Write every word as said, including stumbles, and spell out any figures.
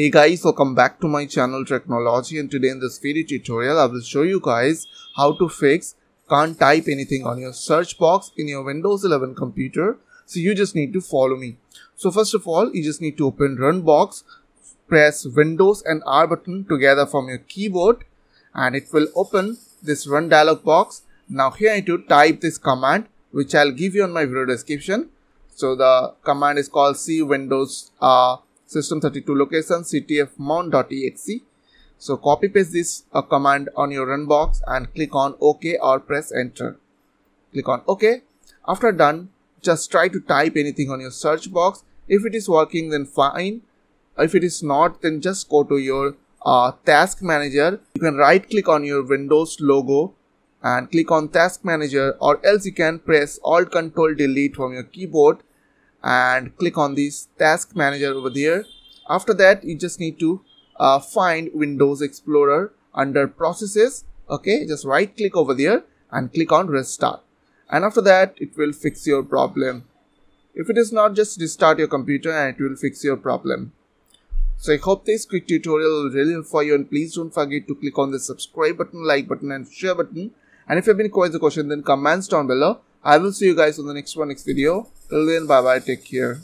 Hey guys, welcome back to my channel Technology, and today in this video tutorial I will show you guys how to fix can't type anything on your search box in your Windows eleven computer. So you just need to follow me. So first of all, you just need to open Run Box, press Windows and R button together from your keyboard, and it will open this Run dialog box. Now here I need to type this command which I'll give you on my video description. So the command is called C:\Windows uh, system thirty-two location c t f mon dot e x e. So copy paste this uh, command on your Run box and click on OK or press enter. Click on OK. After done, just try to type anything on your search box. If it is working, then fine. If it is not, then just go to your uh, task manager. You can right click on your Windows logo and click on task manager, or else you can press alt control delete from your keyboard and click on this task manager over there. After that, you just need to uh, find Windows Explorer under processes. Okay, just right click over there and click on restart, and after that it will fix your problem. If it is not, just restart your computer and it will fix your problem. So I hope this quick tutorial will really help for you, and please don't forget to click on the subscribe button, like button and share button. And if you have any questions or question, then comments down below. I will see you guys on the next one, next video. Till then, bye bye, take care.